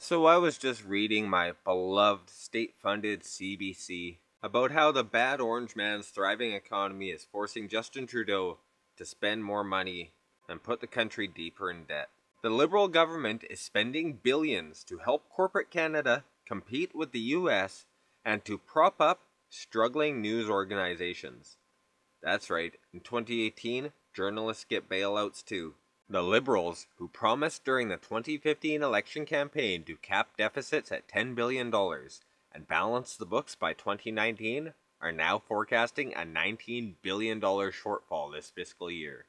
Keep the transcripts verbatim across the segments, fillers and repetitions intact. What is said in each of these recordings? So I was just reading my beloved state-funded C B C about how the bad orange man's thriving economy is forcing Justin Trudeau to spend more money and put the country deeper in debt. The Liberal government is spending billions to help corporate Canada compete with the U S and to prop up struggling news organizations. That's right, in twenty eighteen, journalists get bailouts too. The Liberals, who promised during the twenty fifteen election campaign to cap deficits at ten billion dollars and balance the books by twenty nineteen, are now forecasting a nineteen billion dollars shortfall this fiscal year.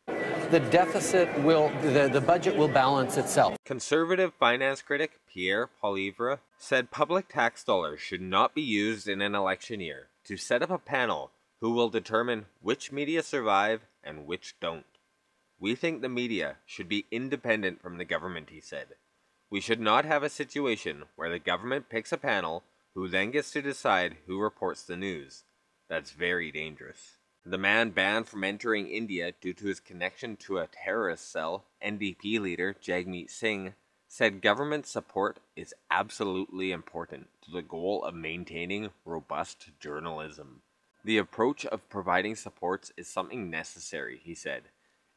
The deficit will, the, the budget will balance itself. Conservative finance critic Pierre Poilievre said public tax dollars should not be used in an election year to set up a panel who will determine which media survive and which don't. We think the media should be independent from the government, he said. We should not have a situation where the government picks a panel who then gets to decide who reports the news. That's very dangerous. The man banned from entering India due to his connection to a terrorist cell, N D P leader Jagmeet Singh, said government support is absolutely important to the goal of maintaining robust journalism. The approach of providing supports is something necessary, he said,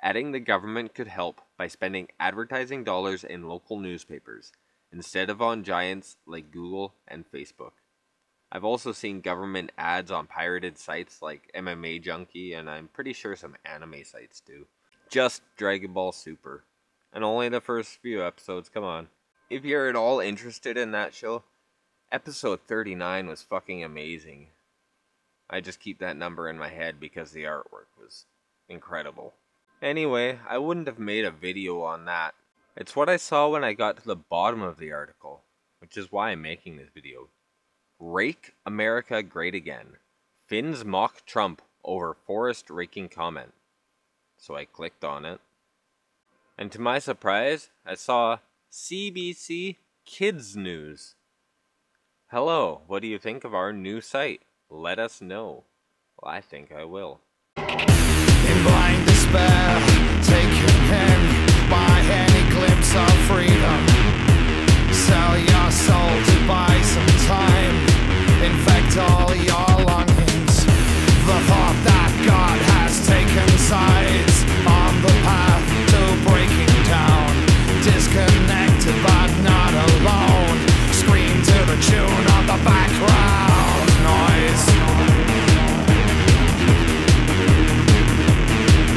adding the government could help by spending advertising dollars in local newspapers instead of on giants like Google and Facebook. I've also seen government ads on pirated sites like M M A Junkie, and I'm pretty sure some anime sites do. Just Dragon Ball Super. And only the first few episodes, come on. If you're at all interested in that show, episode thirty-nine was fucking amazing. I just keep that number in my head because the artwork was incredible. Anyway, I wouldn't have made a video on that. It's what I saw when I got to the bottom of the article, which is why I'm making this video. Rake America Great Again. Finns mock Trump over forest raking comment. So I clicked on it. And to my surprise, I saw C B C Kids News. Hello, what do you think of our new site? Let us know. Well, I think I will. In blind despair, take your pen, buy any glimpse of freedom. Sell your soul to buy some time. Infect all your longings. The thought that God has taken sides on the path to breaking down. Disconnected but not alone. Scream to the tune of the background noise.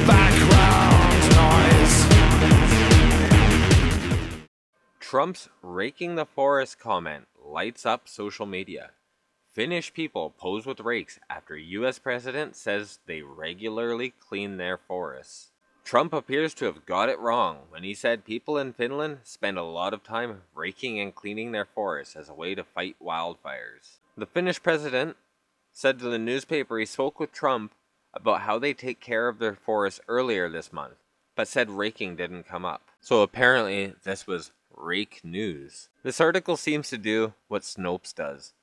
Background noise. Trump's raking the forest comment lights up social media. Finnish people pose with rakes after U S president says they regularly clean their forests. Trump appears to have got it wrong when he said people in Finland spend a lot of time raking and cleaning their forests as a way to fight wildfires. The Finnish president said to the newspaper he spoke with Trump about how they take care of their forests earlier this month, but said raking didn't come up. So apparently this was rake news. This article seems to do what Snopes does,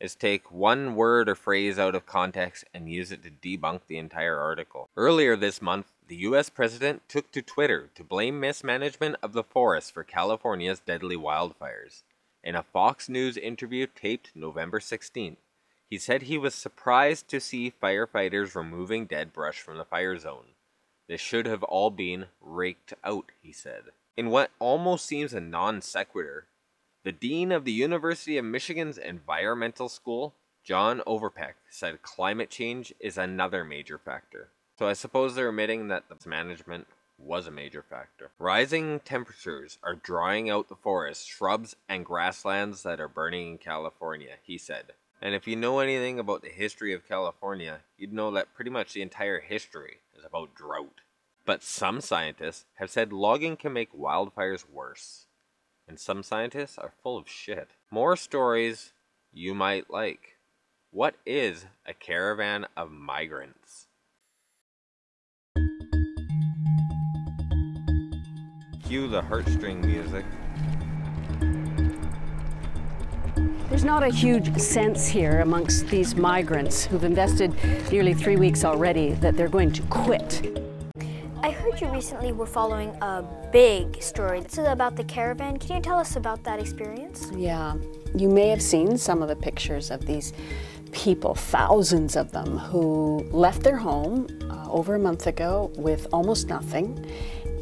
is take one word or phrase out of context and use it to debunk the entire article. Earlier this month, the U S president took to Twitter to blame mismanagement of the forest for California's deadly wildfires. In a Fox News interview taped November sixteenth, he said he was surprised to see firefighters removing dead brush from the fire zone. This should have all been raked out, he said. In what almost seems a non sequitur, the dean of the University of Michigan's environmental school, John Overpeck, said climate change is another major factor. So I suppose they're admitting that the management was a major factor. Rising temperatures are drying out the forests, shrubs, and grasslands that are burning in California, he said. And if you know anything about the history of California, you'd know that pretty much the entire history is about drought. But some scientists have said logging can make wildfires worse. And some scientists are full of shit. More stories you might like. What is a caravan of migrants? Cue the heartstring music. There's not a huge sense here amongst these migrants who've invested nearly three weeks already that they're going to quit. I heard you recently were following a big story. It's about the caravan. Can you tell us about that experience? Yeah, you may have seen some of the pictures of these people, thousands of them, who left their home uh, over a month ago with almost nothing,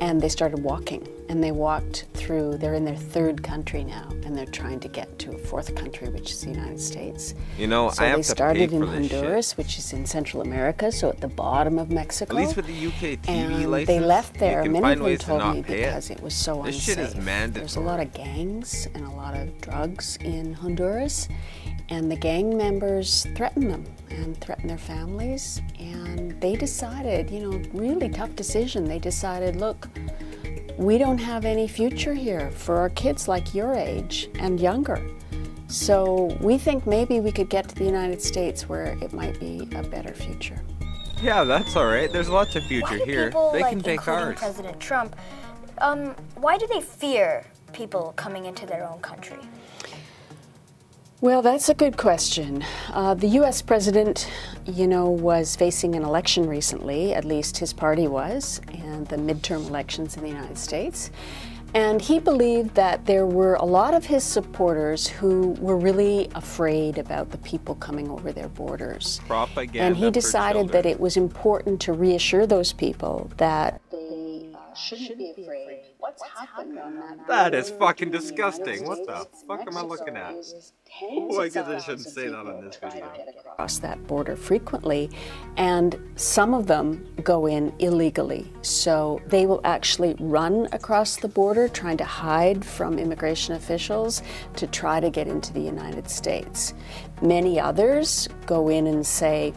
and they started walking. And they walked through, they're in their third country now, and they're trying to get to a fourth country, which is the United States. You know, so I have to pay for this shit. So they started in Honduras, which is in Central America, so at the bottom of Mexico. At least with the U K T V license, they left there, many of them told me, because it was so unsafe. This shit is mandatory. There's a lot of gangs and a lot of drugs in Honduras, and the gang members threatened them and threatened their families, and they decided, you know, really tough decision, they decided, look, we don't have any future here for our kids like your age and younger. So we think maybe we could get to the United States where it might be a better future. Yeah, that's all right. There's lots of future here. They can take ours. President Trump, um, why do they fear people coming into their own country? Well, that's a good question. Uh, the U S president, you know, was facing an election recently, at least his party was, and the midterm elections in the United States. And he believed that there were a lot of his supporters who were really afraid about the people coming over their borders. Propaganda. And he decided that it was important to reassure those people that they uh, shouldn't, shouldn't be afraid. afraid. What's happened on that? That is fucking disgusting. What the fuck am I looking at? Oh, I guess I shouldn't say that on this video. Cross that border frequently, and some of them go in illegally. So they will actually run across the border, trying to hide from immigration officials to try to get into the United States. Many others go in and say,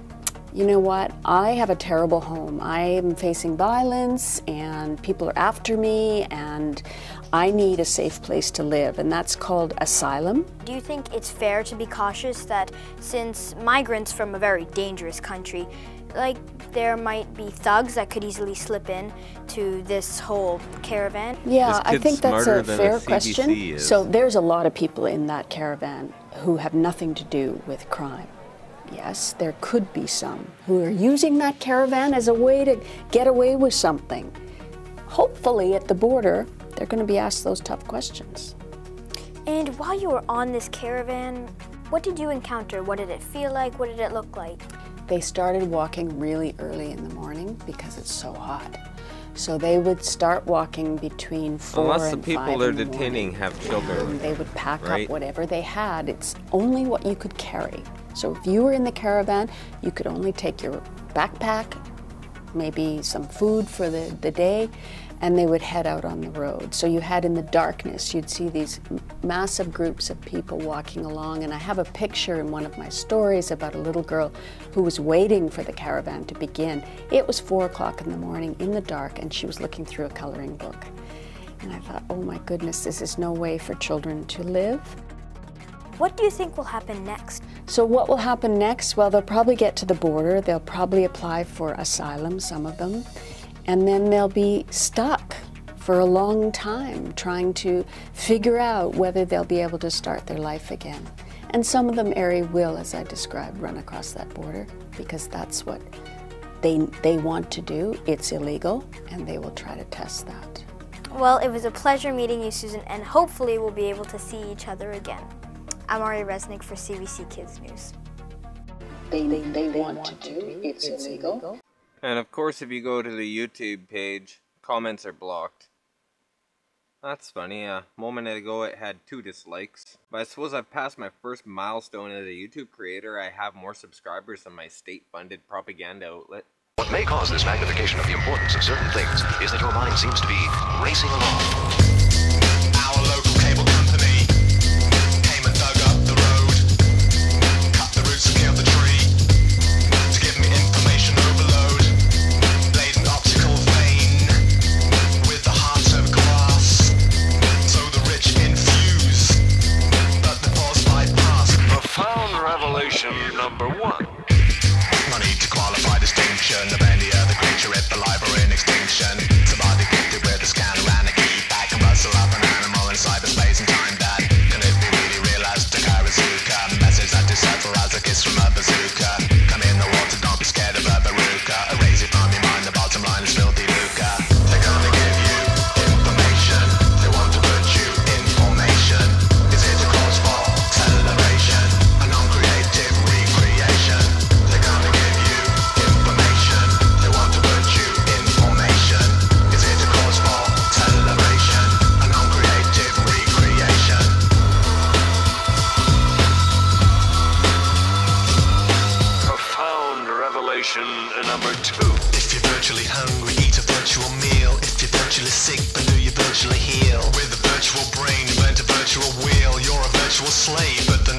you know what, I have a terrible home. I am facing violence and people are after me and I need a safe place to live, and that's called asylum. Do you think it's fair to be cautious that since migrants from a very dangerous country, like there might be thugs that could easily slip in to this whole caravan? Yeah, I think that's a fair question. So there's a lot of people in that caravan who have nothing to do with crime. Yes, there could be some who are using that caravan as a way to get away with something. Hopefully at the border, they're going to be asked those tough questions. And while you were on this caravan, what did you encounter? What did it feel like? What did it look like? They started walking really early in the morning because it's so hot. So they would start walking between four and five in the morning. Unless the people they're detaining have children. And they would pack up whatever they had. It's only what you could carry. So if you were in the caravan, you could only take your backpack, maybe some food for the, the day, and they would head out on the road. So you had in the darkness, you'd see these massive groups of people walking along, and I have a picture in one of my stories about a little girl who was waiting for the caravan to begin. It was four o'clock in the morning in the dark, and she was looking through a coloring book. And I thought, oh my goodness, this is no way for children to live. What do you think will happen next? So what will happen next? Well, they'll probably get to the border. They'll probably apply for asylum, some of them. And then they'll be stuck for a long time trying to figure out whether they'll be able to start their life again. And some of them, Ari, will, as I described, run across that border because that's what they, they want to do. It's illegal, and they will try to test that. Well, it was a pleasure meeting you, Susan, and hopefully we'll be able to see each other again. I'm Ari Resnick for C B C Kids News. They, they, they want to do, it's illegal. And of course, if you go to the YouTube page, comments are blocked. That's funny, a moment ago it had two dislikes. But I suppose I've passed my first milestone as a YouTube creator. I have more subscribers than my state-funded propaganda outlet. What may cause this magnification of the importance of certain things is that your mind seems to be racing along. Number one. I need to qualify distinction of any other creature at the library in extinction. Somebody gifted with a scanner and a key back. was slain, but the